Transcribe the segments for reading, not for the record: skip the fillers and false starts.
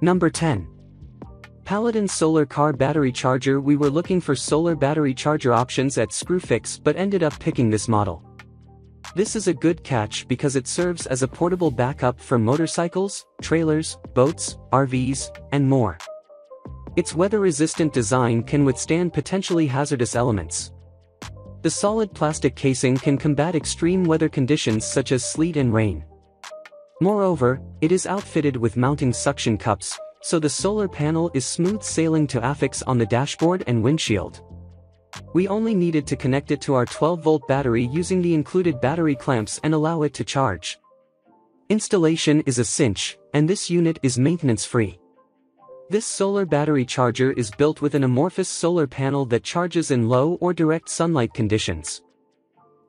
Number 10. Paladin Solar Car Battery Charger. We were looking for solar battery charger options at Screwfix but ended up picking this model. This is a good catch because it serves as a portable backup for motorcycles, trailers, boats, RVs, and more. Its weather-resistant design can withstand potentially hazardous elements. The solid plastic casing can combat extreme weather conditions such as sleet and rain. Moreover, it is outfitted with mounting suction cups, so the solar panel is smooth sailing to affix on the dashboard and windshield. We only needed to connect it to our 12-volt battery using the included battery clamps and allow it to charge. Installation is a cinch, and this unit is maintenance-free. This solar battery charger is built with an amorphous solar panel that charges in low or direct sunlight conditions.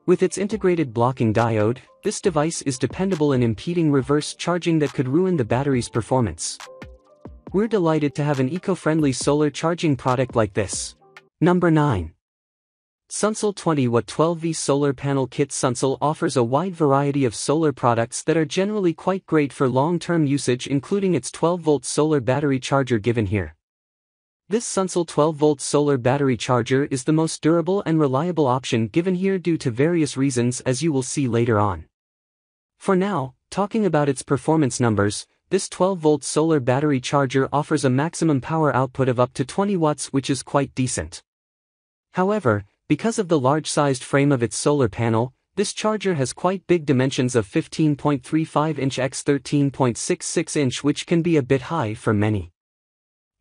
With its integrated blocking diode, this device is dependable in impeding reverse charging that could ruin the battery's performance. We're delighted to have an eco-friendly solar charging product like this. Number 9. Sunsol 20-watt 12V Solar Panel Kit. Sunsol offers a wide variety of solar products that are generally quite great for long-term usage, including its 12-volt solar battery charger given here. This Sunsol 12-volt solar battery charger is the most durable and reliable option given here due to various reasons, as you will see later on. For now, talking about its performance numbers, this 12-volt solar battery charger offers a maximum power output of up to 20 watts, which is quite decent. However, because of the large-sized frame of its solar panel, this charger has quite big dimensions of 15.35-inch x 13.66-inch, which can be a bit high for many.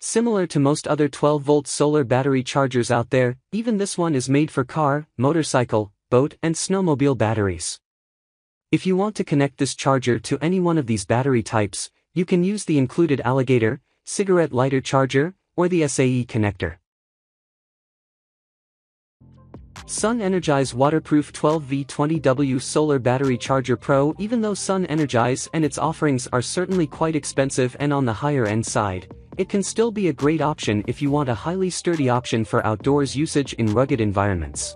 Similar to most other 12-volt solar battery chargers out there, even this one is made for car, motorcycle, boat and snowmobile batteries. If you want to connect this charger to any one of these battery types, you can use the included alligator, cigarette lighter charger, or the SAE connector. Sun Energize Waterproof 12V20W Solar Battery Charger Pro. Even though Sun Energize and its offerings are certainly quite expensive and on the higher end side, it can still be a great option if you want a highly sturdy option for outdoors usage in rugged environments.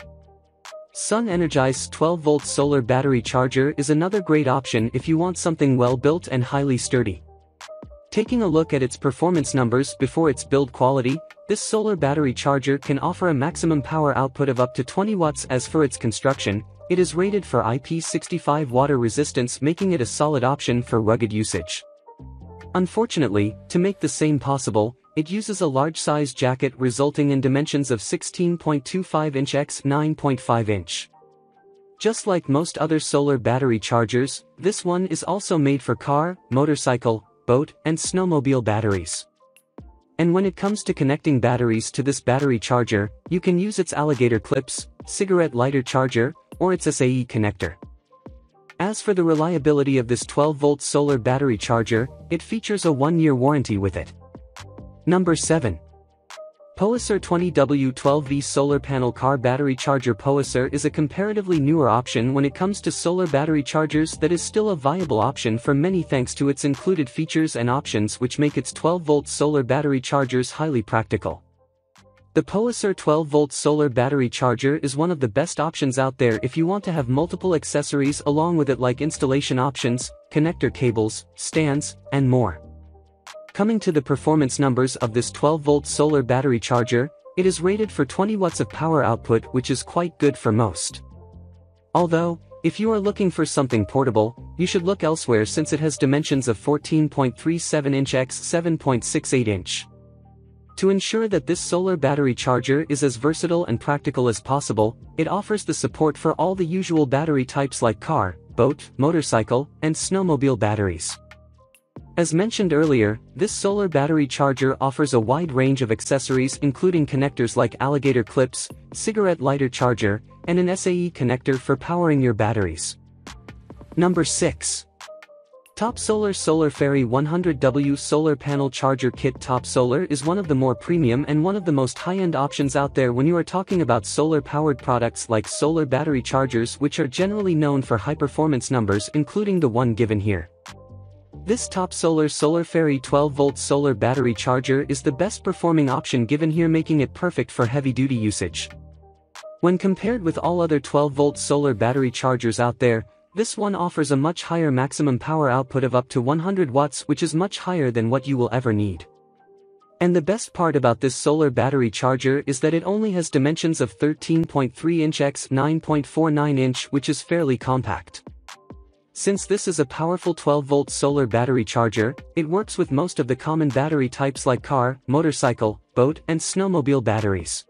Sun Energize 12-volt solar battery charger is another great option if you want something well-built and highly sturdy. Taking a look at its performance numbers before its build quality, this solar battery charger can offer a maximum power output of up to 20 watts. As for its construction, it is rated for IP65 water resistance, making it a solid option for rugged usage. Unfortunately, to make the same possible, it uses a large size jacket, resulting in dimensions of 16.25-inch x 9.5-inch. Just like most other solar battery chargers, this one is also made for car, motorcycle, boat, and snowmobile batteries. And when it comes to connecting batteries to this battery charger, you can use its alligator clips, cigarette lighter charger, or its SAE connector. As for the reliability of this 12-volt solar battery charger, it features a 1-year warranty with it. Number 7. Poiser 20W 12V Solar Panel Car Battery Charger. Poiser is a comparatively newer option when it comes to solar battery chargers that is still a viable option for many thanks to its included features and options, which make its 12-volt solar battery chargers highly practical. The Poiser 12-volt solar battery charger is one of the best options out there if you want to have multiple accessories along with it, like installation options, connector cables, stands, and more. Coming to the performance numbers of this 12-volt solar battery charger, it is rated for 20 watts of power output, which is quite good for most. Although, if you are looking for something portable, you should look elsewhere since it has dimensions of 14.37-inch x 7.68-inch. To ensure that this solar battery charger is as versatile and practical as possible, it offers the support for all the usual battery types like car, boat, motorcycle, and snowmobile batteries. As mentioned earlier, this solar battery charger offers a wide range of accessories, including connectors like alligator clips, cigarette lighter charger, and an SAE connector for powering your batteries. Number 6. Top Solar Solar Ferry 100W Solar Panel Charger Kit. Top Solar is one of the more premium and one of the most high-end options out there when you are talking about solar-powered products like solar battery chargers, which are generally known for high-performance numbers, including the one given here. This Top Solar Solar Ferry 12V solar battery charger is the best-performing option given here, making it perfect for heavy-duty usage. When compared with all other 12V solar battery chargers out there, this one offers a much higher maximum power output of up to 100 watts, which is much higher than what you will ever need. And the best part about this solar battery charger is that it only has dimensions of 13.3-inch x 9.49-inch, which is fairly compact. Since this is a powerful 12-volt solar battery charger, it works with most of the common battery types like car, motorcycle, boat, and snowmobile batteries.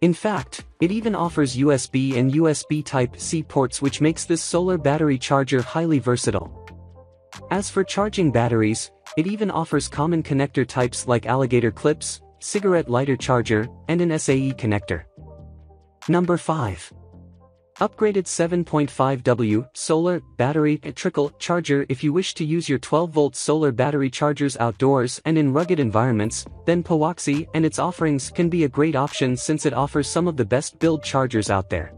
In fact, it even offers USB and USB Type-C ports, which makes this solar battery charger highly versatile. As for charging batteries, it even offers common connector types like alligator clips, cigarette lighter charger, and an SAE connector. Number 5. Upgraded 7.5W solar battery trickle charger. If you wish to use your 12-volt solar battery chargers outdoors and in rugged environments, then Powaxi and its offerings can be a great option, since it offers some of the best build chargers out there.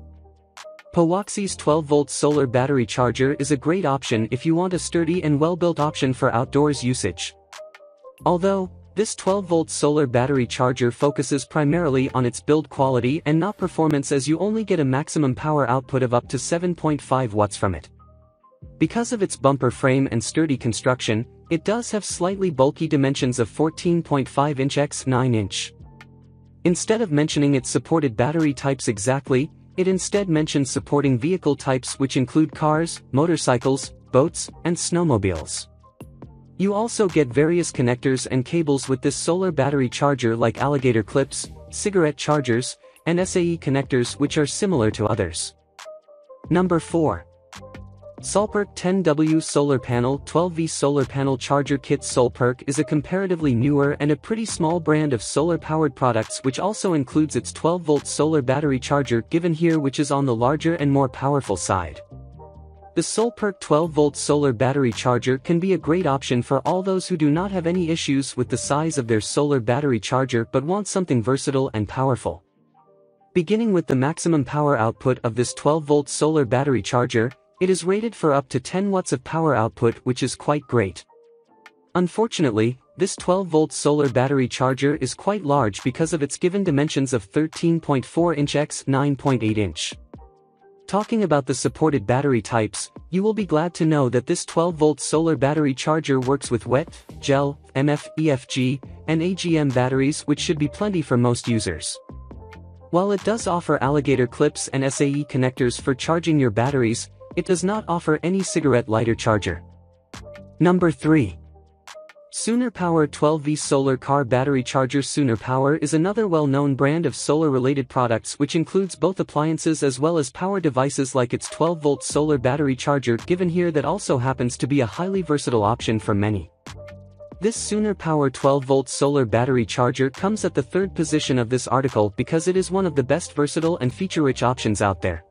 Powaxi's 12-volt solar battery charger is a great option if you want a sturdy and well-built option for outdoors usage. Although, this 12-volt solar battery charger focuses primarily on its build quality and not performance, as you only get a maximum power output of up to 7.5 watts from it. Because of its bumper frame and sturdy construction, it does have slightly bulky dimensions of 14.5-inch x 9-inch. Instead of mentioning its supported battery types exactly, it instead mentions supporting vehicle types, which include cars, motorcycles, boats, and snowmobiles. You also get various connectors and cables with this solar battery charger, like alligator clips, cigarette chargers, and SAE connectors, which are similar to others. Number 4. Solperk 10W Solar Panel 12V Solar Panel Charger Kit. Solperk is a comparatively newer and a pretty small brand of solar-powered products, which also includes its 12-volt solar battery charger given here, which is on the larger and more powerful side. The Solperk 12-volt solar battery charger can be a great option for all those who do not have any issues with the size of their solar battery charger but want something versatile and powerful. Beginning with the maximum power output of this 12-volt solar battery charger, it is rated for up to 10 watts of power output, which is quite great. Unfortunately, this 12-volt solar battery charger is quite large because of its given dimensions of 13.4-inch x 9.8-inch. Talking about the supported battery types, you will be glad to know that this 12-volt solar battery charger works with wet, gel, MF, EFG, and AGM batteries, which should be plenty for most users. While it does offer alligator clips and SAE connectors for charging your batteries, it does not offer any cigarette lighter charger. Number 3. Sooner Power 12V Solar Car Battery Charger. Sooner Power is another well-known brand of solar-related products, which includes both appliances as well as power devices like its 12-volt solar battery charger given here, that also happens to be a highly versatile option for many. This Sooner Power 12-volt solar battery charger comes at the third position of this article because it is one of the best versatile and feature-rich options out there.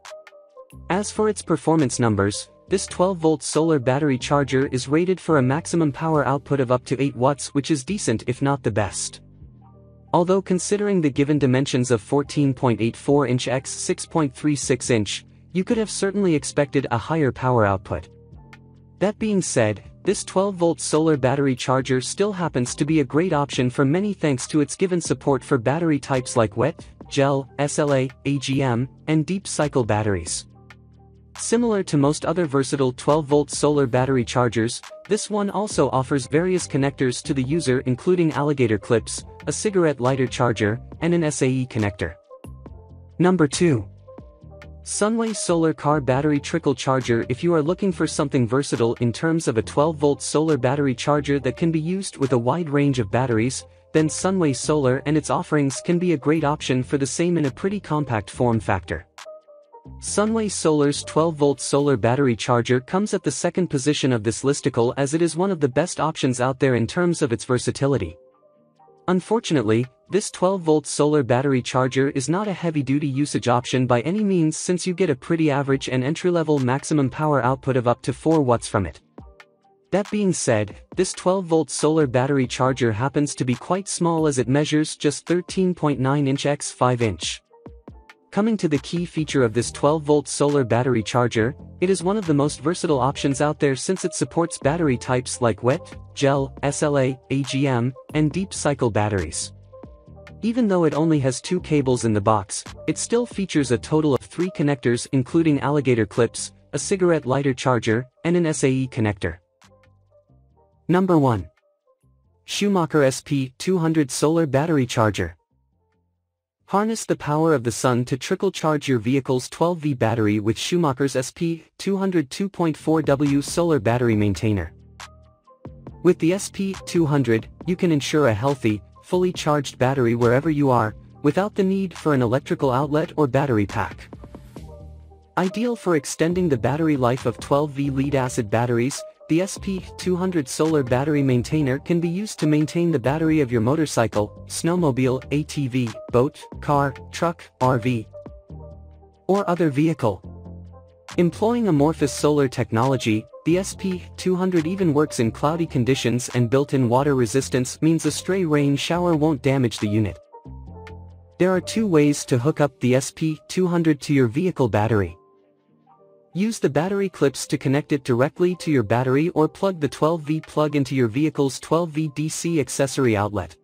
As for its performance numbers, this 12-volt solar battery charger is rated for a maximum power output of up to 8 watts, which is decent if not the best. Although considering the given dimensions of 14.84-inch x 6.36-inch, you could have certainly expected a higher power output. That being said, this 12-volt solar battery charger still happens to be a great option for many thanks to its given support for battery types like wet, gel, SLA, AGM, and deep cycle batteries. Similar to most other versatile 12-volt solar battery chargers, this one also offers various connectors to the user, including alligator clips, a cigarette lighter charger, and an SAE connector. Number 2. Sunway Solar Car Battery Trickle Charger. If you are looking for something versatile in terms of a 12-volt solar battery charger that can be used with a wide range of batteries, then Sunway Solar and its offerings can be a great option for the same in a pretty compact form factor. Sunway Solar's 12-volt solar battery charger comes at the second position of this listicle, as it is one of the best options out there in terms of its versatility. Unfortunately, This 12-volt solar battery charger is not a heavy-duty usage option by any means, since you get a pretty average and entry-level maximum power output of up to 4 watts from it. That being said, this 12-volt solar battery charger happens to be quite small, as it measures just 13.9-inch x 5-inch. Coming to the key feature of this 12-volt solar battery charger, it is one of the most versatile options out there, since it supports battery types like wet, gel, SLA, AGM, and deep-cycle batteries. Even though it only has 2 cables in the box, it still features a total of 3 connectors, including alligator clips, a cigarette lighter charger, and an SAE connector. Number 1. Schumacher SP-200 Solar Battery Charger. Harness the power of the sun to trickle charge your vehicle's 12V battery with Schumacher's SP-200 2.4W Solar Battery Maintainer. With the SP-200, you can ensure a healthy, fully charged battery wherever you are, without the need for an electrical outlet or battery pack. Ideal for extending the battery life of 12V lead-acid batteries, the SP-200 Solar Battery Maintainer can be used to maintain the battery of your motorcycle, snowmobile, ATV, boat, car, truck, RV, or other vehicle. Employing amorphous solar technology, the SP-200 even works in cloudy conditions, and built-in water resistance means a stray rain shower won't damage the unit. There are 2 ways to hook up the SP-200 to your vehicle battery. Use the battery clips to connect it directly to your battery, or plug the 12V plug into your vehicle's 12V DC accessory outlet.